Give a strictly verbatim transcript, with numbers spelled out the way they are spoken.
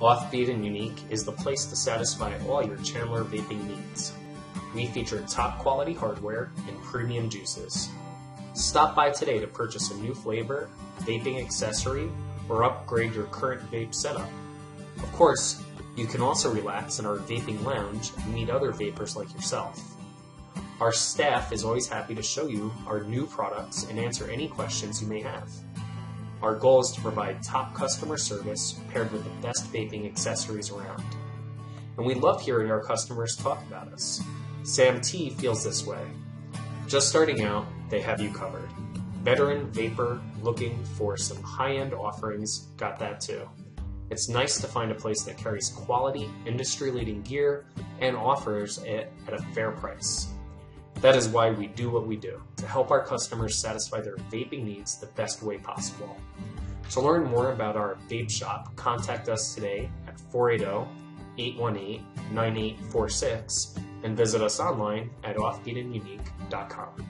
Offbeat and Unique is the place to satisfy all your Chandler vaping needs. We feature top quality hardware and premium juices. Stop by today to purchase a new flavor, vaping accessory, or upgrade your current vape setup. Of course, you can also relax in our vaping lounge and meet other vapers like yourself. Our staff is always happy to show you our new products and answer any questions you may have. Our goal is to provide top customer service paired with the best vaping accessories around. And we love hearing our customers talk about us. Sam T feels this way. Just starting out, they have you covered. Veteran vapor looking for some high-end offerings, got that too. It's nice to find a place that carries quality, industry-leading gear, and offers it at a fair price. That is why we do what we do, to help our customers satisfy their vaping needs the best way possible. To learn more about our vape shop, contact us today at four eight zero, eight one eight, nine eight four six and visit us online at offbeat and unique dot com.